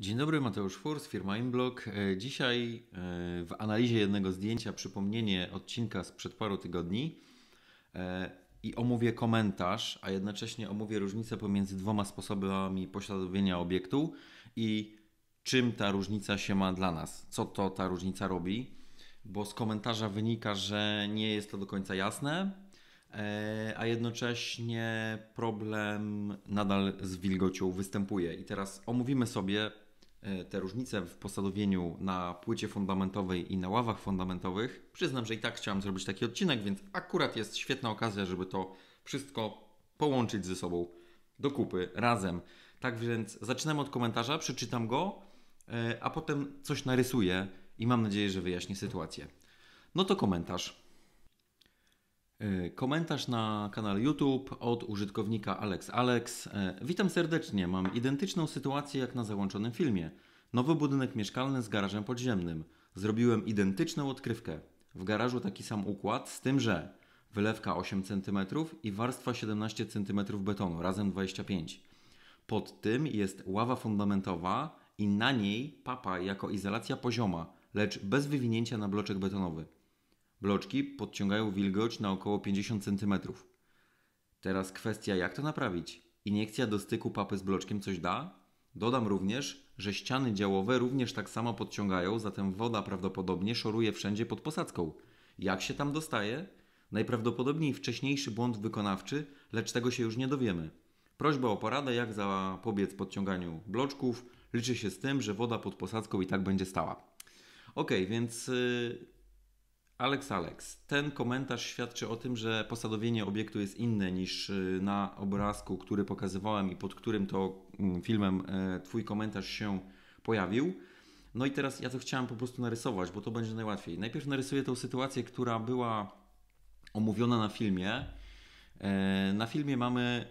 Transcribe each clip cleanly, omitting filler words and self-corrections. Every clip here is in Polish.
Dzień dobry, Mateusz Furs, firma Inblock. Dzisiaj w analizie jednego zdjęcia przypomnienie odcinka sprzed paru tygodni i omówię komentarz, a jednocześnie omówię różnicę pomiędzy dwoma sposobami pośladowienia obiektu i czym ta różnica się ma dla nas. Co to ta różnica robi? Bo z komentarza wynika, że nie jest to do końca jasne, a jednocześnie problem nadal z wilgocią występuje. I teraz omówimy sobie te różnice w posadowieniu na płycie fundamentowej i na ławach fundamentowych. Przyznam, że i tak chciałem zrobić taki odcinek, więc akurat jest świetna okazja, żeby to wszystko połączyć ze sobą do kupy, razem. Tak więc zaczynamy od komentarza, przeczytam go, a potem coś narysuję i mam nadzieję, że wyjaśnię sytuację. No to komentarz. Komentarz na kanale YouTube od użytkownika Alex Alex. Witam serdecznie, mam identyczną sytuację jak na załączonym filmie. Nowy budynek mieszkalny z garażem podziemnym. Zrobiłem identyczną odkrywkę. W garażu taki sam układ, z tym, że wylewka 8 cm i warstwa 17 cm betonu, razem 25 cm. Pod tym jest ława fundamentowa i na niej papa jako izolacja pozioma, lecz bez wywinięcia na bloczek betonowy. Bloczki podciągają wilgoć na około 50 cm. Teraz kwestia, jak to naprawić? Iniekcja do styku papy z bloczkiem coś da? Dodam również, że ściany działowe również tak samo podciągają, zatem woda prawdopodobnie szoruje wszędzie pod posadzką. Jak się tam dostaje? Najprawdopodobniej wcześniejszy błąd wykonawczy, lecz tego się już nie dowiemy. Prośba o poradę, jak zapobiec podciąganiu bloczków. Liczy się z tym, że woda pod posadzką i tak będzie stała. Ok, więc... Alex Alex. Ten komentarz świadczy o tym, że posadowienie obiektu jest inne niż na obrazku, który pokazywałem i pod którym to filmem Twój komentarz się pojawił. No i teraz ja to chciałem po prostu narysować, bo to będzie najłatwiej. Najpierw narysuję tą sytuację, która była omówiona na filmie. Na filmie mamy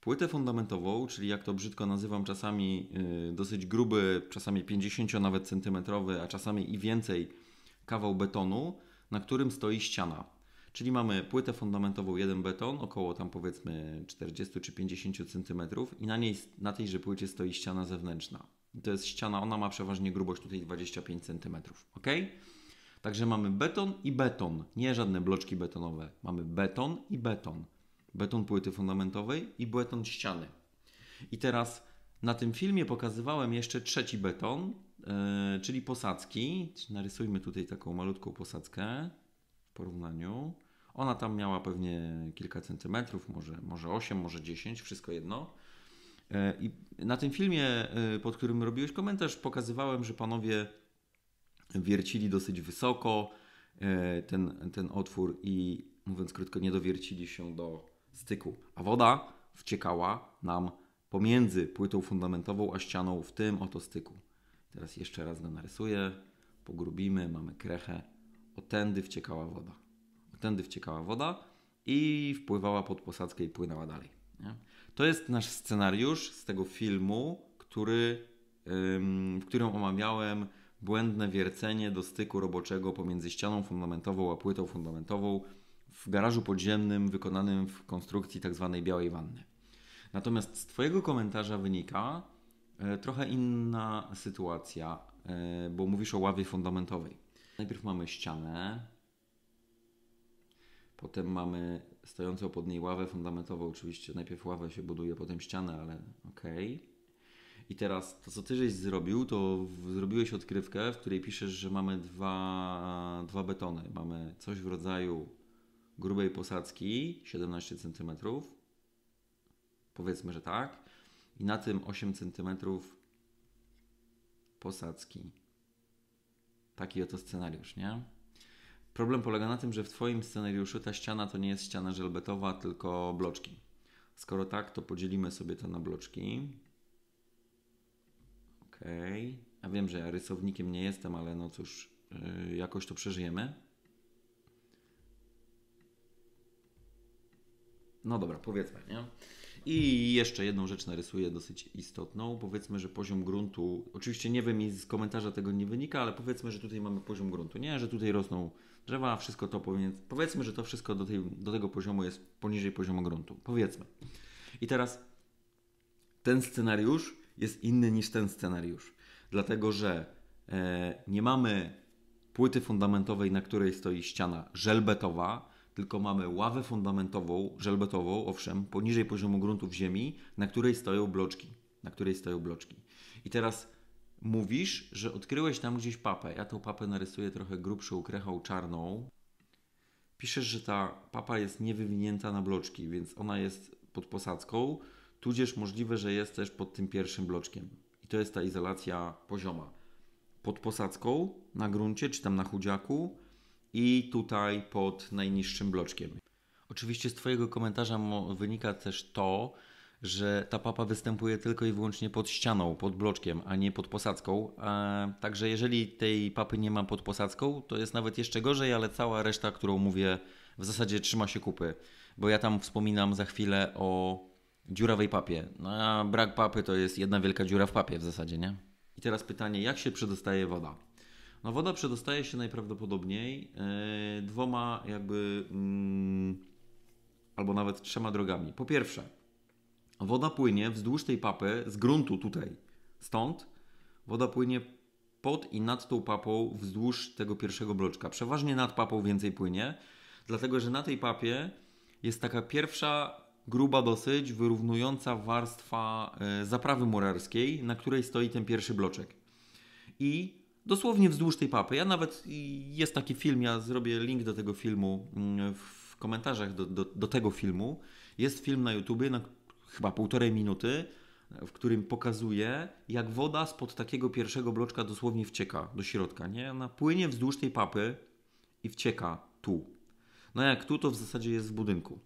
płytę fundamentową, czyli jak to brzydko nazywam, czasami dosyć gruby, czasami 50 nawet centymetrowy, a czasami i więcej kawał betonu, na którym stoi ściana. Czyli mamy płytę fundamentową, jeden beton, około tam powiedzmy 40 czy 50 cm i na tejże płycie stoi ściana zewnętrzna. I to jest ściana, ona ma przeważnie grubość tutaj 25 cm. Ok? Także mamy beton i beton, nie żadne bloczki betonowe. Mamy beton i beton. Beton płyty fundamentowej i beton ściany. I teraz na tym filmie pokazywałem jeszcze trzeci beton, czyli posadzki. Narysujmy tutaj taką malutką posadzkę w porównaniu. Ona tam miała pewnie kilka centymetrów, może 8, może 10, wszystko jedno. I na tym filmie, pod którym robiłeś komentarz, pokazywałem, że panowie wiercili dosyć wysoko ten otwór i, mówiąc krótko, nie dowiercili się do styku. A woda wciekała nam pomiędzy płytą fundamentową a ścianą w tym oto styku. Teraz jeszcze raz go narysuję, pogrubimy, mamy krechę. Otędy wciekała woda. Otędy wciekała woda i wpływała pod posadzkę i płynęła dalej. Nie? To jest nasz scenariusz z tego filmu, w którym omawiałem błędne wiercenie do styku roboczego pomiędzy ścianą fundamentową a płytą fundamentową w garażu podziemnym wykonanym w konstrukcji tzw. białej wanny. Natomiast z Twojego komentarza wynika trochę inna sytuacja, bo mówisz o ławie fundamentowej. Najpierw mamy ścianę, potem mamy stojącą pod niej ławę fundamentową. Oczywiście najpierw ławę się buduje, potem ścianę, ale okej. I teraz to, co Ty żeś zrobił, to zrobiłeś odkrywkę, w której piszesz, że mamy dwa betony. Mamy coś w rodzaju grubej posadzki, 17 cm. Powiedzmy, że tak. I na tym 8 cm posadzki. Taki oto scenariusz, nie? Problem polega na tym, że w Twoim scenariuszu ta ściana to nie jest ściana żelbetowa, tylko bloczki. Skoro tak, to podzielimy sobie to na bloczki. Ok. Ja wiem, że ja rysownikiem nie jestem, ale no cóż, jakoś to przeżyjemy. No dobra, powiedzmy, nie? I jeszcze jedną rzecz narysuję dosyć istotną. Powiedzmy, że poziom gruntu, oczywiście nie wiem i z komentarza tego nie wynika, ale powiedzmy, że tutaj mamy poziom gruntu, nie? Że tutaj rosną drzewa, wszystko to powiedzmy, że to wszystko do tego poziomu jest poniżej poziomu gruntu. Powiedzmy. I teraz ten scenariusz jest inny niż ten scenariusz. Dlatego, że nie mamy płyty fundamentowej, na której stoi ściana żelbetowa, tylko mamy ławę fundamentową, żelbetową, owszem, poniżej poziomu gruntów ziemi, na której stoją bloczki. I teraz mówisz, że odkryłeś tam gdzieś papę. Ja tą papę narysuję trochę grubszą krechą czarną. Piszesz, że ta papa jest niewywinięta na bloczki, więc ona jest pod posadzką, tudzież możliwe, że jest też pod tym pierwszym bloczkiem. I to jest ta izolacja pozioma. Pod posadzką, na gruncie, czy tam na chudziaku i tutaj pod najniższym bloczkiem. Oczywiście z Twojego komentarza wynika też to, że ta papa występuje tylko i wyłącznie pod ścianą, pod bloczkiem, a nie pod posadzką. Także jeżeli tej papy nie ma pod posadzką, to jest nawet jeszcze gorzej, ale cała reszta, którą mówię, w zasadzie trzyma się kupy. Bo ja tam wspominam za chwilę o dziurawej papie. No, a brak papy to jest jedna wielka dziura w papie w zasadzie, nie? I teraz pytanie, jak się przedostaje woda? No woda przedostaje się najprawdopodobniej dwoma jakby albo nawet trzema drogami. Po pierwsze, woda płynie wzdłuż tej papy z gruntu tutaj, stąd woda płynie pod i nad tą papą wzdłuż tego pierwszego bloczka. Przeważnie nad papą więcej płynie, dlatego że na tej papie jest taka pierwsza, gruba dosyć, wyrównująca warstwa zaprawy murarskiej, na której stoi ten pierwszy bloczek. I dosłownie wzdłuż tej papy, ja nawet, jest taki film, ja zrobię link do tego filmu w komentarzach do tego filmu, jest film na YouTubie, na chyba 1,5 minuty, w którym pokazuje, jak woda spod takiego pierwszego bloczka dosłownie wcieka do środka, nie? Ona płynie wzdłuż tej papy i wcieka tu. No jak tu, to w zasadzie jest w budynku.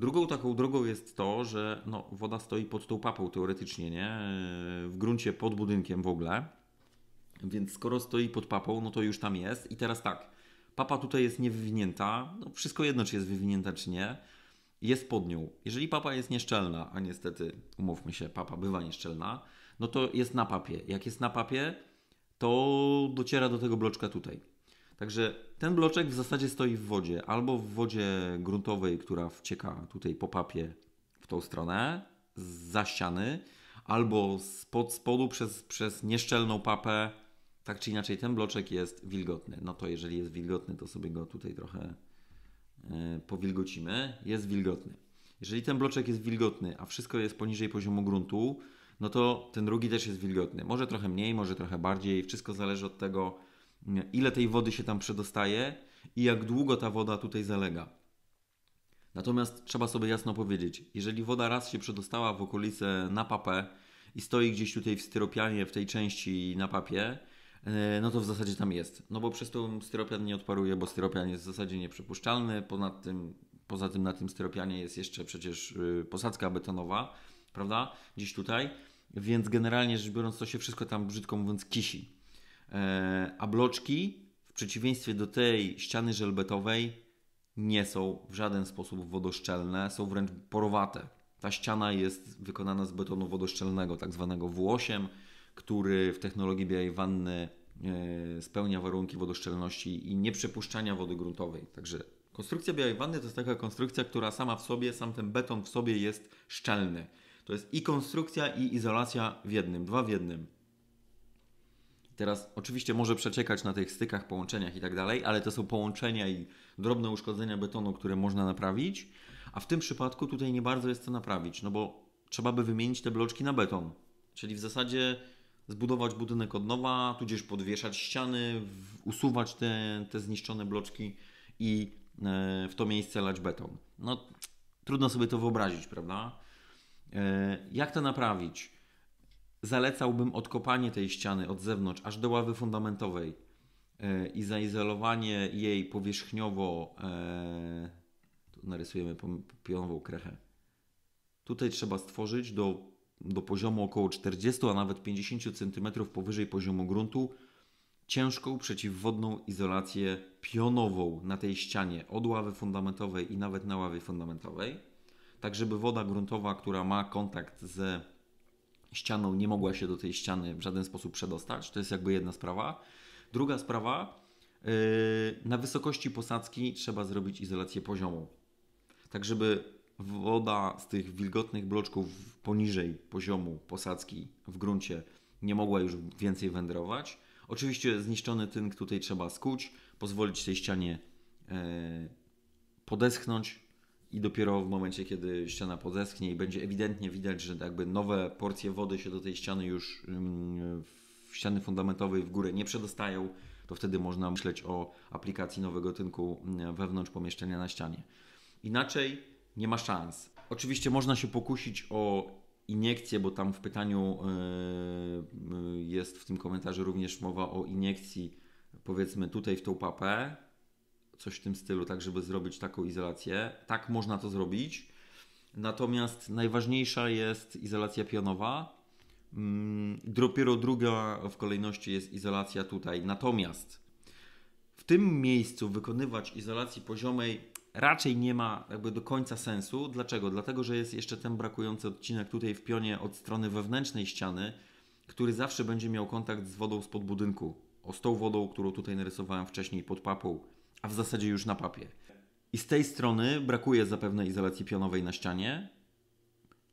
Drugą taką drogą jest to, że no, woda stoi pod tą papą teoretycznie, nie? W gruncie pod budynkiem w ogóle. Więc skoro stoi pod papą, no to już tam jest. I teraz tak, papa tutaj jest niewywinięta. No, wszystko jedno, czy jest wywinięta, czy nie. Jest pod nią. Jeżeli papa jest nieszczelna, a niestety, umówmy się, papa bywa nieszczelna, no to jest na papie. Jak jest na papie, to dociera do tego bloczka tutaj. Także ten bloczek w zasadzie stoi w wodzie. Albo w wodzie gruntowej, która wcieka tutaj po papie w tą stronę, zza ściany, albo spod spodu przez nieszczelną papę. Tak czy inaczej ten bloczek jest wilgotny. No to jeżeli jest wilgotny, to sobie go tutaj trochę powilgocimy. Jest wilgotny. Jeżeli ten bloczek jest wilgotny, a wszystko jest poniżej poziomu gruntu, no to ten drugi też jest wilgotny. Może trochę mniej, może trochę bardziej. Wszystko zależy od tego, ile tej wody się tam przedostaje i jak długo ta woda tutaj zalega. Natomiast trzeba sobie jasno powiedzieć, jeżeli woda raz się przedostała w okolice na papę i stoi gdzieś tutaj w styropianie, w tej części na papie, no to w zasadzie tam jest. No bo przez to styropian nie odparuje, bo styropian jest w zasadzie nieprzepuszczalny. Poza tym na tym styropianie jest jeszcze przecież posadzka betonowa, prawda? Gdzieś tutaj. Więc generalnie rzecz biorąc, to się wszystko tam, brzydko mówiąc, kisi. A bloczki, w przeciwieństwie do tej ściany żelbetowej, nie są w żaden sposób wodoszczelne, są wręcz porowate. Ta ściana jest wykonana z betonu wodoszczelnego, tak zwanego W8, który w technologii białej wanny spełnia warunki wodoszczelności i nieprzepuszczania wody gruntowej. Także konstrukcja białej wanny to jest taka konstrukcja, która sama w sobie, sam ten beton w sobie jest szczelny. To jest i konstrukcja, i izolacja w jednym, dwa w jednym. Teraz oczywiście może przeciekać na tych stykach, połączeniach i tak dalej, ale to są połączenia i drobne uszkodzenia betonu, które można naprawić, a w tym przypadku tutaj nie bardzo jest co naprawić, no bo trzeba by wymienić te bloczki na beton, czyli w zasadzie zbudować budynek od nowa, tudzież podwieszać ściany, usuwać te zniszczone bloczki i w to miejsce lać beton. No trudno sobie to wyobrazić, prawda? Jak to naprawić? Zalecałbym odkopanie tej ściany od zewnątrz aż do ławy fundamentowej i zaizolowanie jej powierzchniowo. Tu narysujemy pionową krechę. Tutaj trzeba stworzyć do poziomu około 40, a nawet 50 cm powyżej poziomu gruntu ciężką przeciwwodną izolację pionową na tej ścianie od ławy fundamentowej i nawet na ławie fundamentowej. Tak, żeby woda gruntowa, która ma kontakt z ścianą, nie mogła się do tej ściany w żaden sposób przedostać. To jest jakby jedna sprawa. Druga sprawa, na wysokości posadzki trzeba zrobić izolację poziomu. Tak, żeby woda z tych wilgotnych bloczków poniżej poziomu posadzki w gruncie nie mogła już więcej wędrować. Oczywiście zniszczony tynk tutaj trzeba skuć, pozwolić tej ścianie podeschnąć i dopiero w momencie, kiedy ściana podeschnie i będzie ewidentnie widać, że jakby nowe porcje wody się do tej ściany już w ściany fundamentowej w górę nie przedostają, to wtedy można myśleć o aplikacji nowego tynku wewnątrz pomieszczenia na ścianie. Inaczej nie ma szans. Oczywiście można się pokusić o iniekcję, bo tam w pytaniu jest w tym komentarzu również mowa o iniekcji, powiedzmy tutaj w tą papę, coś w tym stylu, tak żeby zrobić taką izolację. Tak, można to zrobić. Natomiast najważniejsza jest izolacja pionowa. Dopiero druga w kolejności jest izolacja tutaj. Natomiast w tym miejscu wykonywać izolacji poziomej raczej nie ma jakby do końca sensu. Dlaczego? Dlatego, że jest jeszcze ten brakujący odcinek tutaj w pionie od strony wewnętrznej ściany, który zawsze będzie miał kontakt z wodą spod budynku. O, z tą wodą, którą tutaj narysowałem wcześniej pod papą, a w zasadzie już na papie. I z tej strony brakuje zapewne izolacji pionowej na ścianie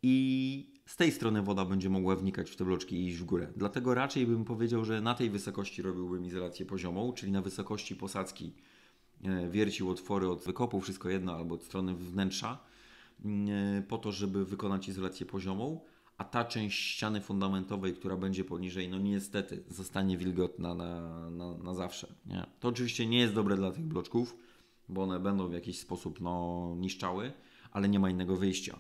i z tej strony woda będzie mogła wnikać w te bloczki i iść w górę. Dlatego raczej bym powiedział, że na tej wysokości robiłbym izolację poziomą, czyli na wysokości posadzki wiercił otwory od wykopu, wszystko jedno, albo od strony wnętrza, po to, żeby wykonać izolację poziomą, a ta część ściany fundamentowej, która będzie poniżej, no niestety zostanie wilgotna na zawsze. Nie? To oczywiście nie jest dobre dla tych bloczków, bo one będą w jakiś sposób niszczały, ale nie ma innego wyjścia.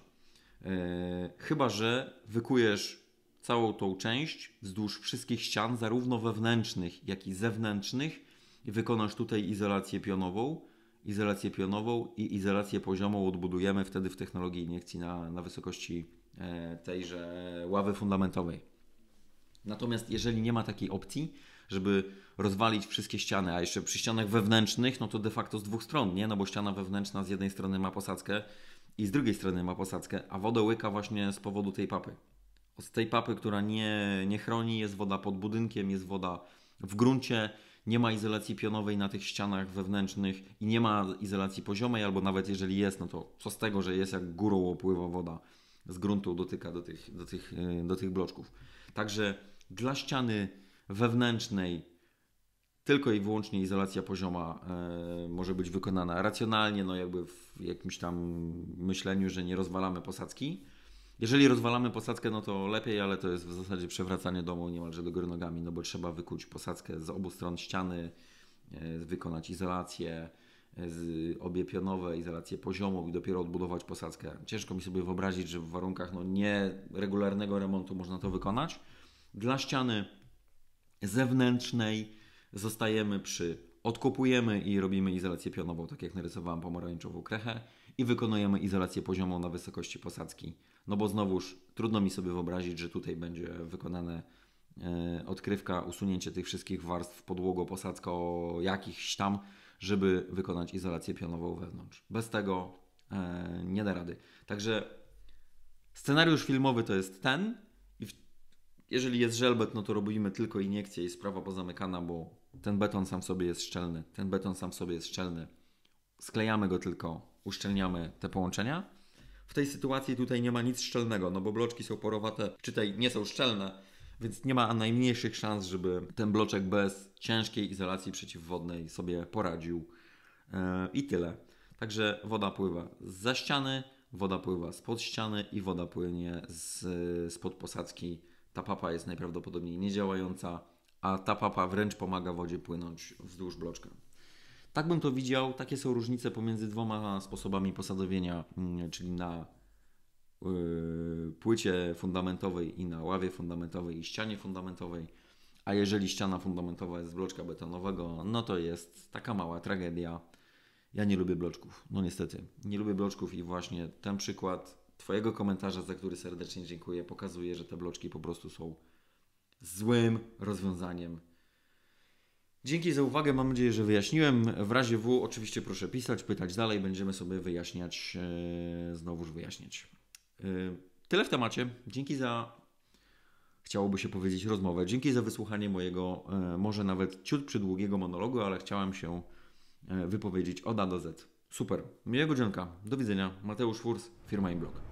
Chyba że wykujesz całą tą część wzdłuż wszystkich ścian, zarówno wewnętrznych, jak i zewnętrznych, i wykonasz tutaj izolację pionową i izolację poziomą odbudujemy wtedy w technologii iniekcji na wysokości tejże ławy fundamentowej. Natomiast jeżeli nie ma takiej opcji, żeby rozwalić wszystkie ściany, a jeszcze przy ścianach wewnętrznych, no to de facto z dwóch stron, nie? No bo ściana wewnętrzna z jednej strony ma posadzkę i z drugiej strony ma posadzkę, a wodę łyka właśnie z powodu tej papy. Z tej papy, która nie chroni, jest woda pod budynkiem, jest woda w gruncie, nie ma izolacji pionowej na tych ścianach wewnętrznych i nie ma izolacji poziomej, albo nawet jeżeli jest, no to co z tego, że jest, jak górą opływa woda z gruntu dotyka do tych bloczków. Także dla ściany wewnętrznej tylko i wyłącznie izolacja pozioma może być wykonana racjonalnie, no jakby w jakimś tam myśleniu, że nie rozwalamy posadzki. Jeżeli rozwalamy posadzkę, no to lepiej, ale to jest w zasadzie przewracanie domu niemalże do góry nogami, no bo trzeba wykuć posadzkę z obu stron ściany, wykonać izolację, obie pionowe, izolację poziomą i dopiero odbudować posadzkę. Ciężko mi sobie wyobrazić, że w warunkach nieregularnego remontu można to wykonać. Dla ściany zewnętrznej zostajemy odkopujemy i robimy izolację pionową, tak jak narysowałem pomarańczową krechę, i wykonujemy izolację poziomą na wysokości posadzki. No bo znowuż trudno mi sobie wyobrazić, że tutaj będzie wykonane odkrywka, usunięcie tych wszystkich warstw podłogo-posadzko jakichś tam, żeby wykonać izolację pionową wewnątrz. Bez tego nie da rady. Także scenariusz filmowy to jest ten. Jeżeli jest żelbet, no to robimy tylko iniekcję i sprawa pozamykana, bo ten beton sam w sobie jest szczelny. Ten beton sam w sobie jest szczelny. Sklejamy go tylko, uszczelniamy te połączenia. W tej sytuacji tutaj nie ma nic szczelnego, no bo bloczki są porowate, czytaj, nie są szczelne, więc nie ma najmniejszych szans, żeby ten bloczek bez ciężkiej izolacji przeciwwodnej sobie poradził. I tyle. Także woda pływa zza ściany, woda pływa spod ściany i woda płynie spod posadzki. Ta papa jest najprawdopodobniej niedziałająca, a ta papa wręcz pomaga wodzie płynąć wzdłuż bloczka. Tak bym to widział. Takie są różnice pomiędzy dwoma sposobami posadowienia, czyli na płycie fundamentowej i na ławie fundamentowej i ścianie fundamentowej. A jeżeli ściana fundamentowa jest z bloczka betonowego, no to jest taka mała tragedia. Ja nie lubię bloczków. No niestety. Nie lubię bloczków i właśnie ten przykład Twojego komentarza, za który serdecznie dziękuję, pokazuje, że te bloczki po prostu są złym rozwiązaniem. Dzięki za uwagę, mam nadzieję, że wyjaśniłem. W razie W oczywiście proszę pisać, pytać dalej, będziemy sobie wyjaśniać, znowuż wyjaśniać. Tyle w temacie. Dzięki za, chciałoby się powiedzieć, rozmowę. Dzięki za wysłuchanie mojego, może nawet ciut przydługiego monologu, ale chciałem się wypowiedzieć od A do Z. Super, miłego dzionka, do widzenia. Mateusz Furs, firma Inblock.